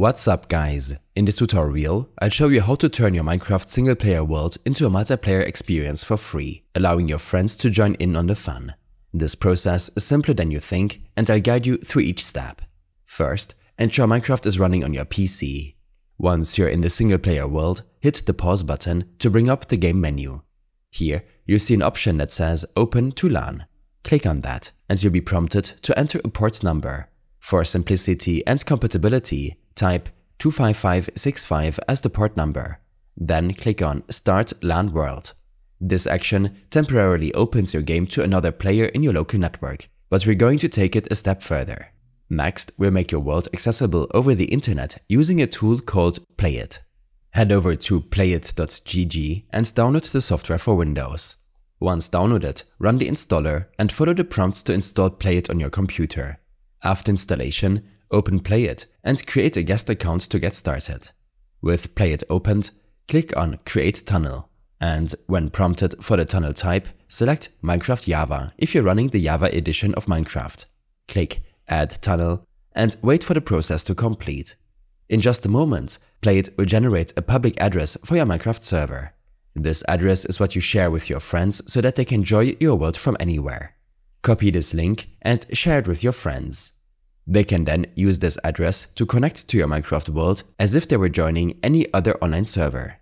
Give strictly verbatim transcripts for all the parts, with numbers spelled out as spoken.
What's up guys, in this tutorial I'll show you how to turn your Minecraft single player world into a multiplayer experience for free, allowing your friends to join in on the fun. This process is simpler than you think and I'll guide you through each step. First, ensure Minecraft is running on your P C. Once you're in the single player world, hit the pause button to bring up the game menu. Here you'll see an option that says Open to LAN. Click on that and you'll be prompted to enter a port number. For simplicity and compatibility, type two five five six five as the port number. Then click on Start LAN World. This action temporarily opens your game to another player in your local network, but we're going to take it a step further. Next, we'll make your world accessible over the internet using a tool called PlayIt. Head over to playit dot g g and download the software for Windows. Once downloaded, run the installer and follow the prompts to install PlayIt on your computer. After installation, open PlayIt and create a guest account to get started. With PlayIt opened, click on Create Tunnel and, when prompted for the tunnel type, select Minecraft Java if you're running the Java edition of Minecraft. Click Add Tunnel and wait for the process to complete. In just a moment, PlayIt will generate a public address for your Minecraft server. This address is what you share with your friends so that they can enjoy your world from anywhere. Copy this link and share it with your friends. They can then use this address to connect to your Minecraft world as if they were joining any other online server.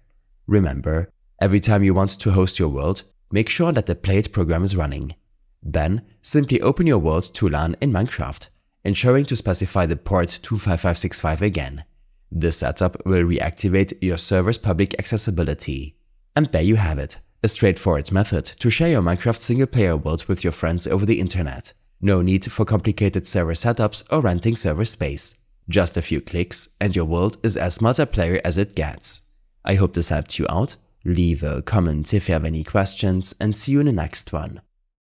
Remember, every time you want to host your world, make sure that the PlayIt program is running. Then, simply open your world to LAN in Minecraft, ensuring to specify the port two five five six five again. This setup will reactivate your server's public accessibility. And there you have it. A straightforward method to share your Minecraft single-player world with your friends over the internet. No need for complicated server setups or renting server space. Just a few clicks and your world is as multiplayer as it gets. I hope this helped you out. Leave a comment if you have any questions and see you in the next one.